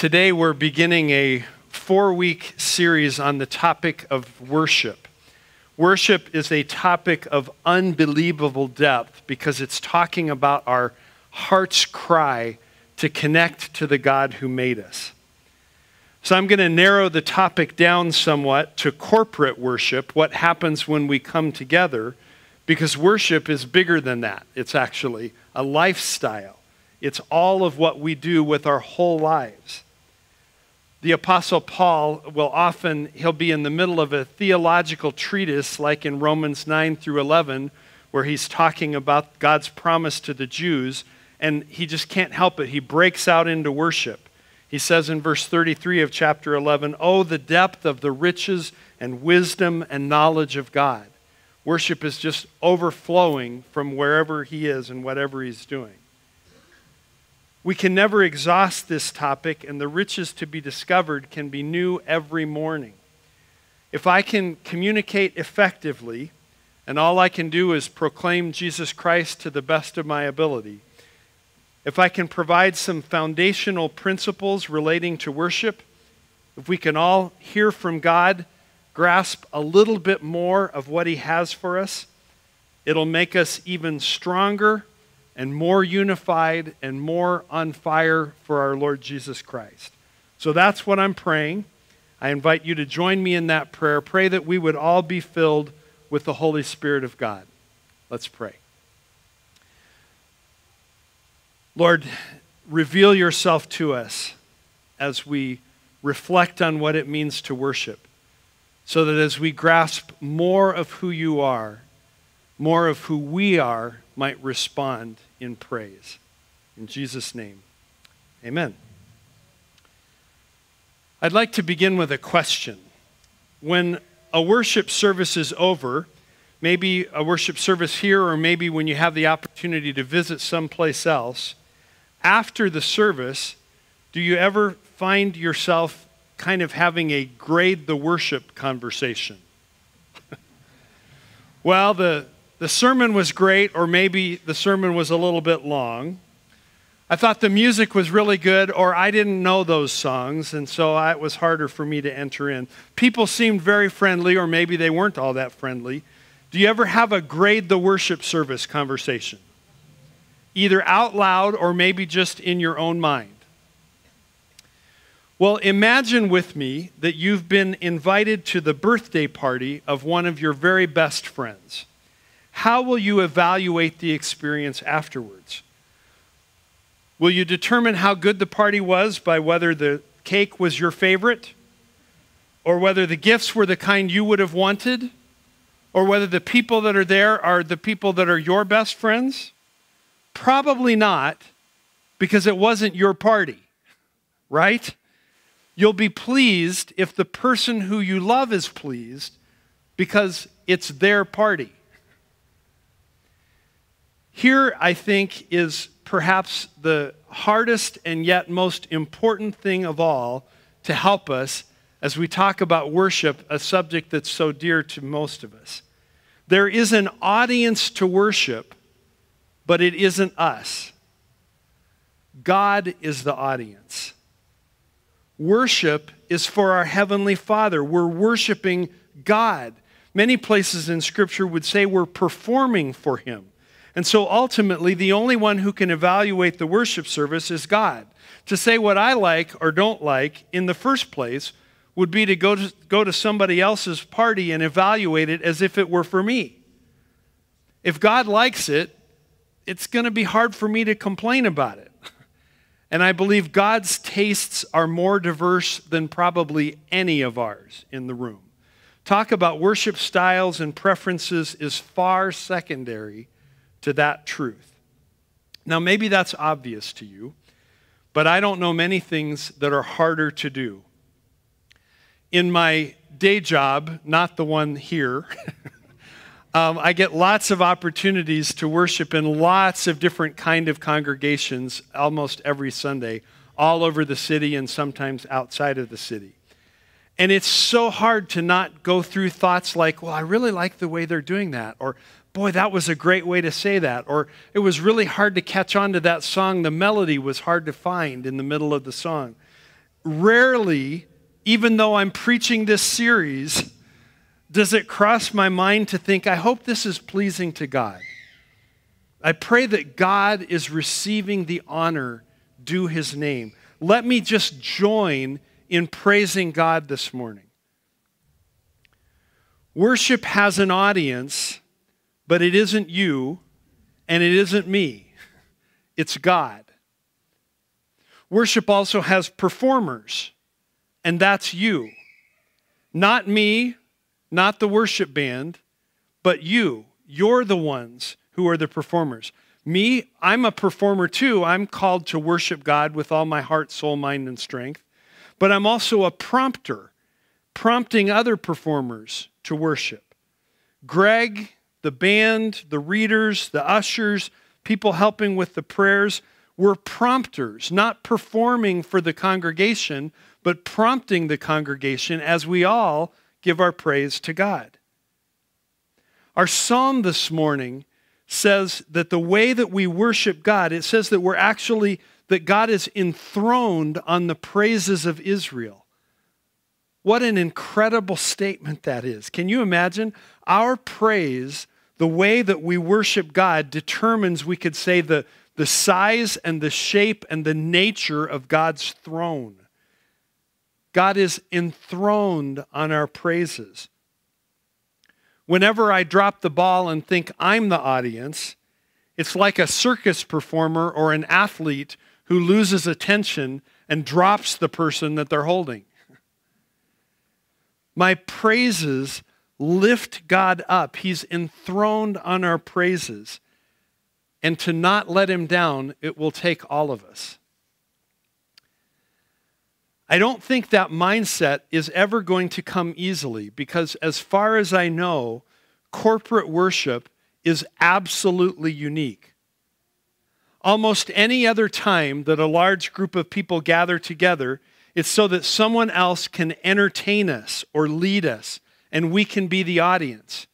Today we're beginning a four-week series on the topic of worship. Worship is a topic of unbelievable depth because it's talking about our heart's cry to connect to the God who made us. So I'm going to narrow the topic down somewhat to corporate worship, what happens when we come together, because worship is bigger than that. It's actually a lifestyle. It's all of what we do with our whole lives. The Apostle Paul will often, he'll be in the middle of a theological treatise like in Romans 9 through 11 where he's talking about God's promise to the Jews and he just can't help it. He breaks out into worship. He says in verse 33 of chapter 11, "Oh, the depth of the riches and wisdom and knowledge of God." Worship is just overflowing from wherever he is and whatever he's doing. We can never exhaust this topic, and the riches to be discovered can be new every morning. If I can communicate effectively, and all I can do is proclaim Jesus Christ to the best of my ability, if I can provide some foundational principles relating to worship, if we can all hear from God, grasp a little bit more of what he has for us, it'll make us even stronger and more unified, and more on fire for our Lord Jesus Christ. So that's what I'm praying. I invite you to join me in that prayer. Pray that we would all be filled with the Holy Spirit of God. Let's pray. Lord, reveal yourself to us as we reflect on what it means to worship, so that as we grasp more of who you are, more of who we are, might respond in praise. In Jesus' name, amen. I'd like to begin with a question. When a worship service is over, maybe a worship service here, or maybe when you have the opportunity to visit someplace else, after the service, do you ever find yourself kind of having a grade the worship conversation? Well, the sermon was great, or maybe the sermon was a little bit long. I thought the music was really good, or I didn't know those songs, and so it was harder for me to enter in. People seemed very friendly, or maybe they weren't all that friendly. Do you ever have a grade the worship service conversation? Either out loud or maybe just in your own mind. Well, imagine with me that you've been invited to the birthday party of one of your very best friends. How will you evaluate the experience afterwards? Will you determine how good the party was by whether the cake was your favorite, or whether the gifts were the kind you would have wanted, or whether the people that are there are the people that are your best friends? Probably not, because it wasn't your party, right? You'll be pleased if the person who you love is pleased, because it's their party. Here, I think, is perhaps the hardest and yet most important thing of all to help us as we talk about worship, a subject that's so dear to most of us. There is an audience to worship, but it isn't us. God is the audience. Worship is for our Heavenly Father. We're worshiping God. Many places in Scripture would say we're performing for Him. And so ultimately, the only one who can evaluate the worship service is God. To say what I like or don't like in the first place would be to go to somebody else's party and evaluate it as if it were for me. If God likes it, it's going to be hard for me to complain about it. And I believe God's tastes are more diverse than probably any of ours in the room. Talk about worship styles and preferences is far secondary to that truth. Now, maybe that's obvious to you, but I don't know many things that are harder to do. In my day job, not the one here, I get lots of opportunities to worship in lots of different kind of congregations almost every Sunday, all over the city and sometimes outside of the city. And it's so hard to not go through thoughts like, well, I really like the way they're doing that, or boy, that was a great way to say that. Or it was really hard to catch on to that song. The melody was hard to find in the middle of the song. Rarely, even though I'm preaching this series, does it cross my mind to think, I hope this is pleasing to God. I pray that God is receiving the honor due his name. Let me just join in praising God this morning. Worship has an audience, but it isn't you and it isn't me. It's God. Worship also has performers, and that's you. Not me, not the worship band, but you. You're the ones who are the performers. Me, I'm a performer too. I'm called to worship God with all my heart, soul, mind, and strength. But I'm also a prompter, prompting other performers to worship. Greg, the band, the readers, the ushers, people helping with the prayers, we're prompters, not performing for the congregation, but prompting the congregation as we all give our praise to God. Our psalm this morning says that the way that we worship God, it says that that God is enthroned on the praises of Israel. What an incredible statement that is. Can you imagine? Our praise, the way that we worship God, determines, we could say, the size and the shape and the nature of God's throne. God is enthroned on our praises. Whenever I drop the ball and think I'm the audience, it's like a circus performer or an athlete who loses attention and drops the person that they're holding. My praises lift God up. He's enthroned on our praises. And to not let him down, it will take all of us. I don't think that mindset is ever going to come easily because as far as I know, corporate worship is absolutely unique. Almost any other time that a large group of people gather together, it's so that someone else can entertain us or lead us, and we can be the audience.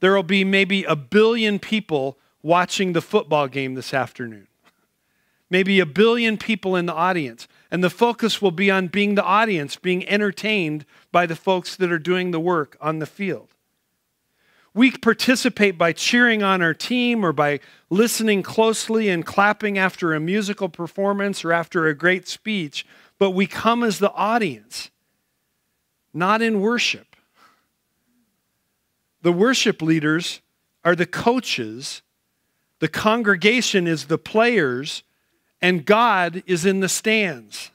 There will be maybe 1 billion people watching the football game this afternoon. Maybe 1 billion people in the audience. And the focus will be on being the audience, being entertained by the folks that are doing the work on the field. We participate by cheering on our team or by listening closely and clapping after a musical performance or after a great speech, but we come as the audience, not in worship. The worship leaders are the coaches. The congregation is the players, and God is in the stands.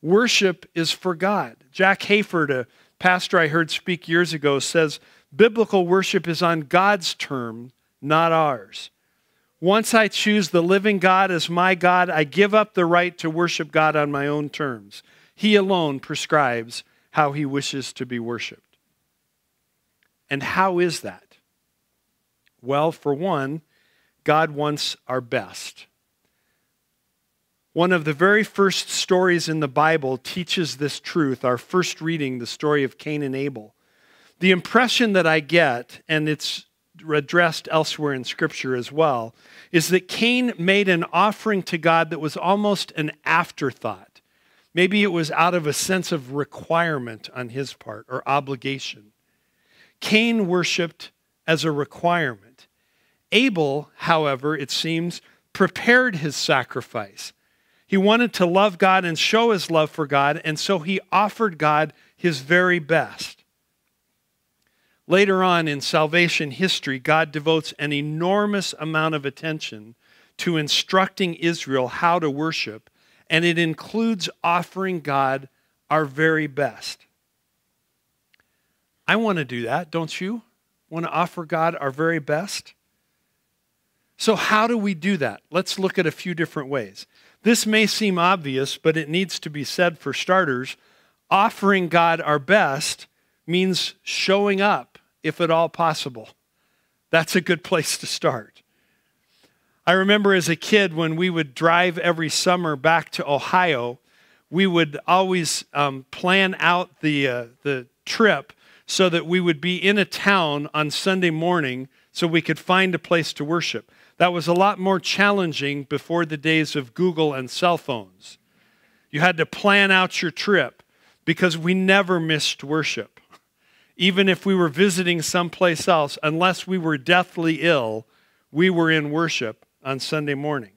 Worship is for God. Jack Hayford, a pastor I heard speak years ago, says, biblical worship is on God's term, not ours. Once I choose the living God as my God, I give up the right to worship God on my own terms. He alone prescribes how he wishes to be worshiped. And how is that? Well, for one, God wants our best. One of the very first stories in the Bible teaches this truth. Our first reading, the story of Cain and Abel. The impression that I get, and it's addressed elsewhere in Scripture as well, is that Cain made an offering to God that was almost an afterthought. Maybe it was out of a sense of requirement on his part or obligation. Cain worshiped as a requirement. Abel, however, it seems, prepared his sacrifice. He wanted to love God and show his love for God, and so he offered God his very best. Later on in salvation history, God devotes an enormous amount of attention to instructing Israel how to worship, and it includes offering God our very best. I want to do that, don't you? Want to offer God our very best? So how do we do that? Let's look at a few different ways. This may seem obvious, but it needs to be said for starters. Offering God our best means showing up, if at all possible. That's a good place to start. I remember as a kid when we would drive every summer back to Ohio, we would always plan out the trip so that we would be in a town on Sunday morning so we could find a place to worship. That was a lot more challenging before the days of Google and cell phones. You had to plan out your trip because we never missed worship. Even if we were visiting someplace else, unless we were deathly ill, we were in worship on Sunday morning.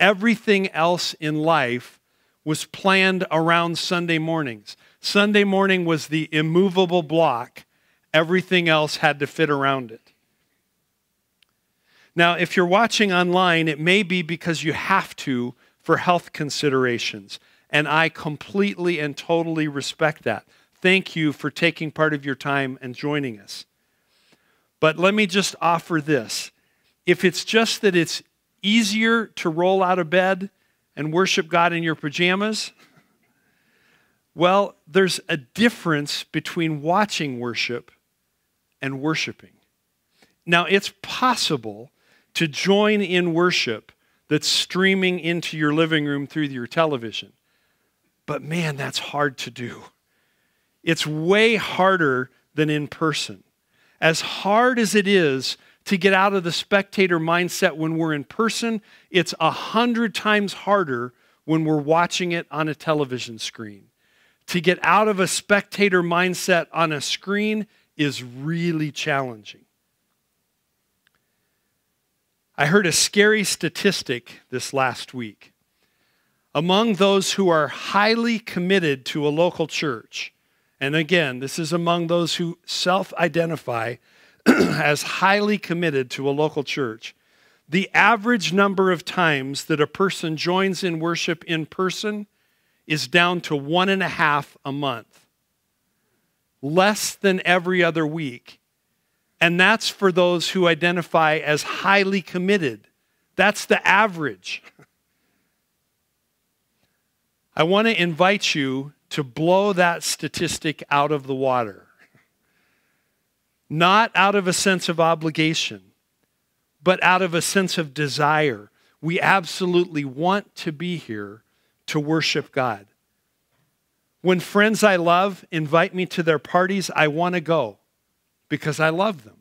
Everything else in life was planned around Sunday mornings. Sunday morning was the immovable block. Everything else had to fit around it. Now, if you're watching online, it may be because you have to for health considerations, and I completely and totally respect that. Thank you for taking part of your time and joining us. But let me just offer this. If it's just that it's easier to roll out of bed and worship God in your pajamas, well, there's a difference between watching worship and worshiping. Now, it's possible to join in worship that's streaming into your living room through your television. But man, that's hard to do. It's way harder than in person. As hard as it is to get out of the spectator mindset when we're in person, it's 100 times harder when we're watching it on a television screen. To get out of a spectator mindset on a screen is really challenging. I heard a scary statistic this last week. Among those who are highly committed to a local church, and again, this is among those who self-identify as highly committed to a local church, the average number of times that a person joins in worship in person is down to 1.5 a month, less than every other week. And that's for those who identify as highly committed. That's the average. I want to invite you to blow that statistic out of the water. Not out of a sense of obligation, but out of a sense of desire. We absolutely want to be here to worship God. When friends I love invite me to their parties, I want to go, because I love them.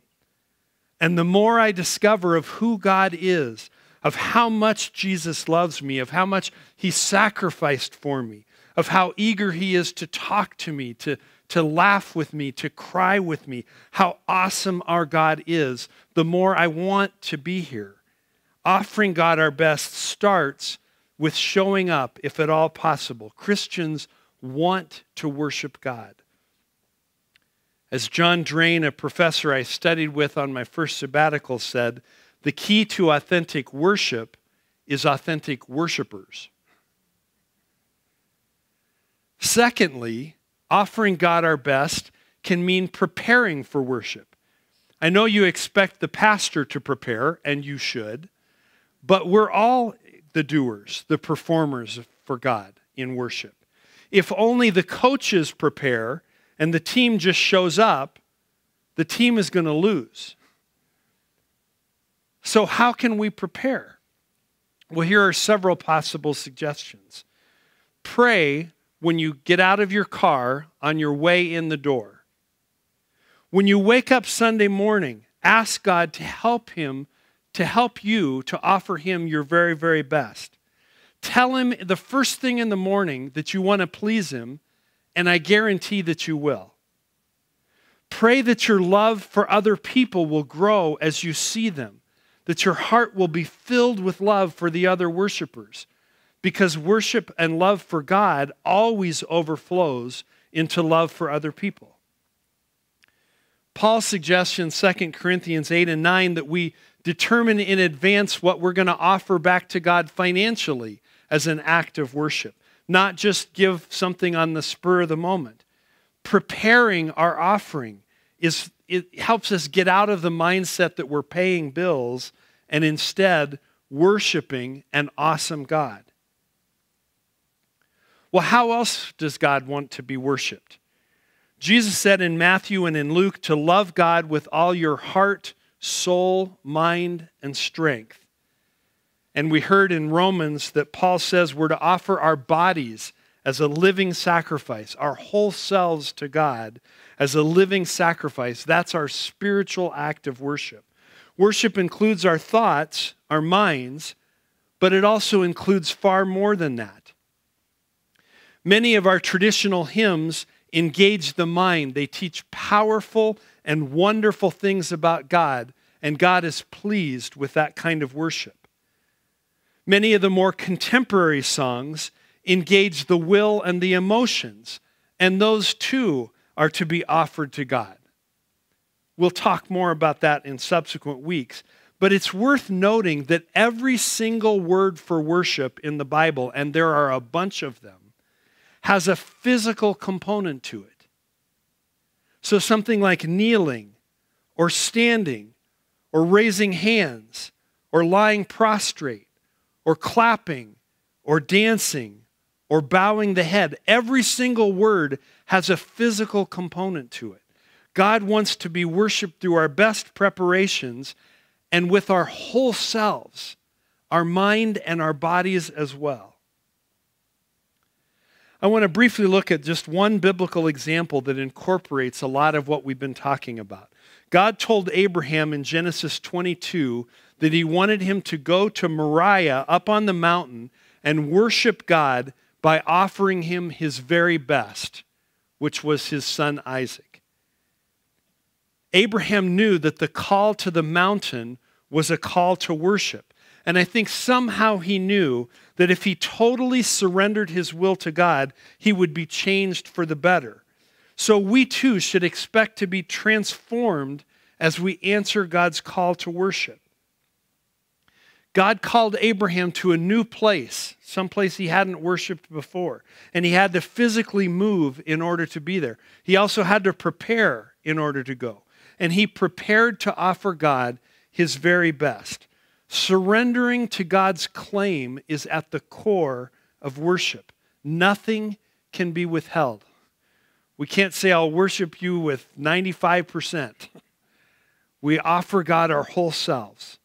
And the more I discover of who God is, of how much Jesus loves me, of how much he sacrificed for me, of how eager he is to talk to me, to laugh with me, to cry with me, how awesome our God is, the more I want to be here. Offering God our best starts with showing up, if at all possible. Christians want to worship God. As John Drain, a professor I studied with on my first sabbatical, said, the key to authentic worship is authentic worshipers. Secondly, offering God our best can mean preparing for worship. I know you expect the pastor to prepare, and you should, but we're all the doers, the performers for God in worship. If only the coaches prepare, and the team just shows up, the team is going to lose. So how can we prepare? Well, here are several possible suggestions. Pray when you get out of your car on your way in the door. When you wake up Sunday morning, ask God to help you to offer him your very, very best. Tell him the first thing in the morning that you want to please him, and I guarantee that you will. Pray that your love for other people will grow as you see them, that your heart will be filled with love for the other worshipers, because worship and love for God always overflows into love for other people. Paul suggests in 2 Corinthians 8 and 9 that we determine in advance what we're going to offer back to God financially as an act of worship. Not just give something on the spur of the moment. Preparing our offering helps us get out of the mindset that we're paying bills and instead worshiping an awesome God. Well, how else does God want to be worshiped? Jesus said in Matthew and in Luke to love God with all your heart, soul, mind, and strength. And we heard in Romans that Paul says we're to offer our bodies as a living sacrifice, our whole selves to God as a living sacrifice. That's our spiritual act of worship. Worship includes our thoughts, our minds, but it also includes far more than that. Many of our traditional hymns engage the mind. They teach powerful and wonderful things about God, and God is pleased with that kind of worship. Many of the more contemporary songs engage the will and the emotions, and those too are to be offered to God. We'll talk more about that in subsequent weeks, but it's worth noting that every single word for worship in the Bible, and there are a bunch of them, has a physical component to it. So something like kneeling, or standing, or raising hands, or lying prostrate, or clapping, or dancing, or bowing the head. Every single word has a physical component to it. God wants to be worshiped through our best preparations and with our whole selves, our mind and our bodies as well. I want to briefly look at just one biblical example that incorporates a lot of what we've been talking about. God told Abraham in Genesis 22 that he wanted him to go to Moriah up on the mountain and worship God by offering him his very best, which was his son Isaac. Abraham knew that the call to the mountain was a call to worship. And I think somehow he knew that if he totally surrendered his will to God, he would be changed for the better. So we too should expect to be transformed as we answer God's call to worship. God called Abraham to a new place, someplace he hadn't worshiped before, and he had to physically move in order to be there. He also had to prepare in order to go, and he prepared to offer God his very best. Surrendering to God's claim is at the core of worship. Nothing can be withheld. We can't say, I'll worship you with 95%. We offer God our whole selves.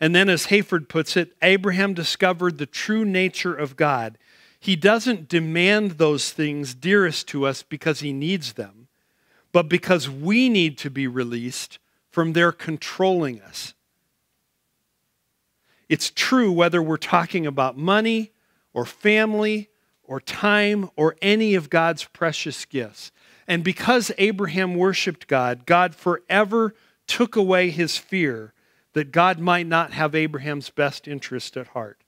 And then, as Hayford puts it, Abraham discovered the true nature of God. He doesn't demand those things dearest to us because he needs them, but because we need to be released from their controlling us. It's true whether we're talking about money or family or time or any of God's precious gifts. And because Abraham worshiped God, God forever took away his fear that God might not have Abraham's best interest at heart.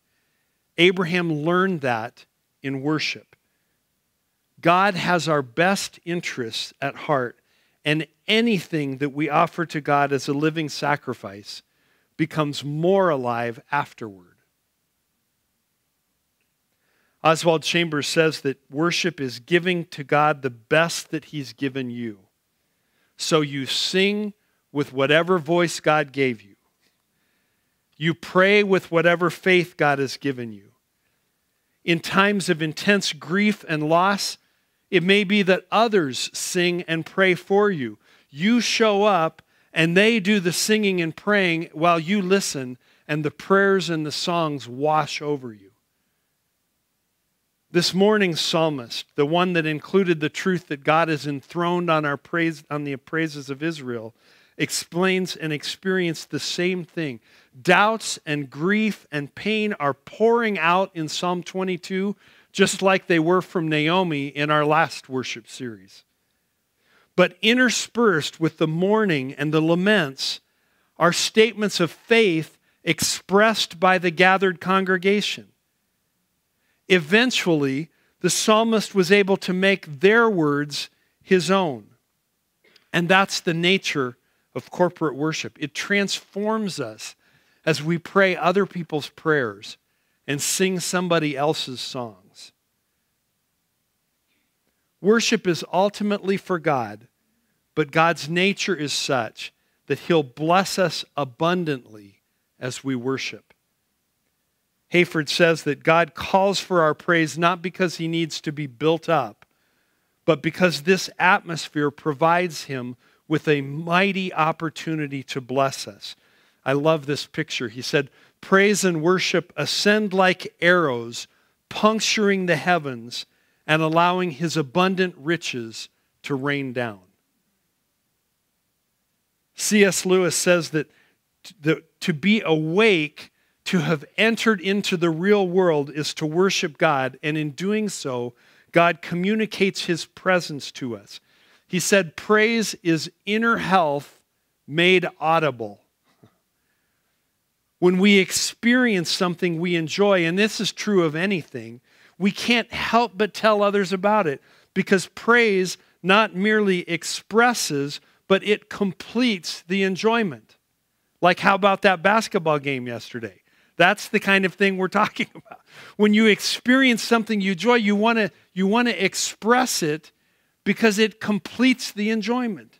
Abraham learned that in worship. God has our best interests at heart, and anything that we offer to God as a living sacrifice becomes more alive afterward. Oswald Chambers says that worship is giving to God the best that he's given you. So you sing with whatever voice God gave you. You pray with whatever faith God has given you. In times of intense grief and loss, it may be that others sing and pray for you. You show up and they do the singing and praying while you listen, and the prayers and the songs wash over you. This morning's psalmist, the one that included the truth that God is enthroned on the praises of Israel, explains and experienced the same thing. Doubts and grief and pain are pouring out in Psalm 22, just like they were from Naomi in our last worship series. But interspersed with the mourning and the laments are statements of faith expressed by the gathered congregation. Eventually, the psalmist was able to make their words his own. And that's the nature of corporate worship. It transforms us as we pray other people's prayers and sing somebody else's songs. Worship is ultimately for God, but God's nature is such that he'll bless us abundantly as we worship. Hayford says that God calls for our praise not because he needs to be built up, but because this atmosphere provides him with a mighty opportunity to bless us. I love this picture. He said, praise and worship ascend like arrows, puncturing the heavens and allowing his abundant riches to rain down. C.S. Lewis says that to be awake To have entered into the real world is to worship God, and in doing so, God communicates his presence to us. He said, praise is inner health made audible. When we experience something we enjoy, and this is true of anything, we can't help but tell others about it, because praise not merely expresses, but it completes the enjoyment. Like, how about that basketball game yesterday? That's the kind of thing we're talking about. When you experience something you enjoy, you want to express it because it completes the enjoyment.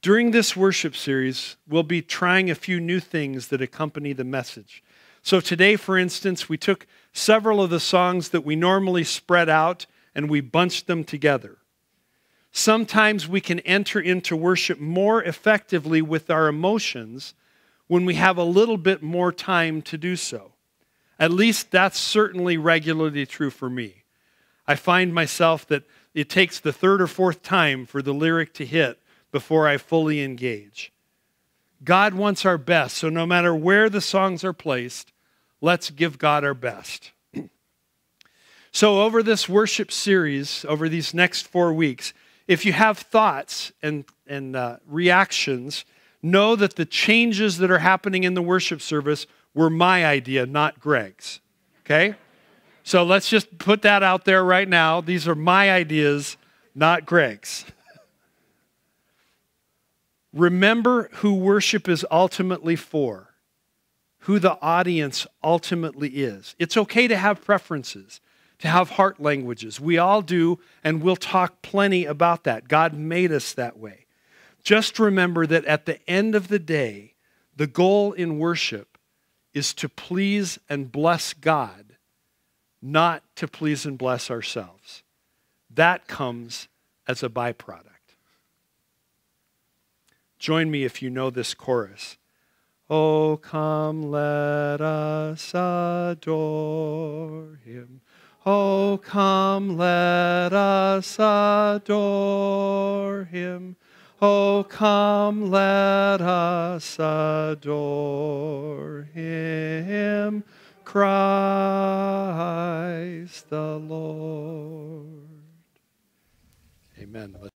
During this worship series, we'll be trying a few new things that accompany the message. So today, for instance, we took several of the songs that we normally spread out and we bunched them together. Sometimes we can enter into worship more effectively with our emotions when we have a little bit more time to do so. At least that's certainly regularly true for me. I find myself that it takes the third or fourth time for the lyric to hit before I fully engage. God wants our best, so no matter where the songs are placed, let's give God our best. So over this worship series, over these next 4 weeks, if you have thoughts and reactions, know that the changes that are happening in the worship service were my idea, not Greg's, okay? So let's just put that out there right now. These are my ideas, not Greg's. Remember who worship is ultimately for, who the audience ultimately is. It's okay to have preferences, to have heart languages. We all do, and we'll talk plenty about that. God made us that way. Just remember that at the end of the day, the goal in worship is to please and bless God, not to please and bless ourselves. That comes as a byproduct. Join me if you know this chorus. Oh, come, let us adore him. Oh, come, let us adore him. Oh, come, let us adore him, Christ the Lord. Amen. Let's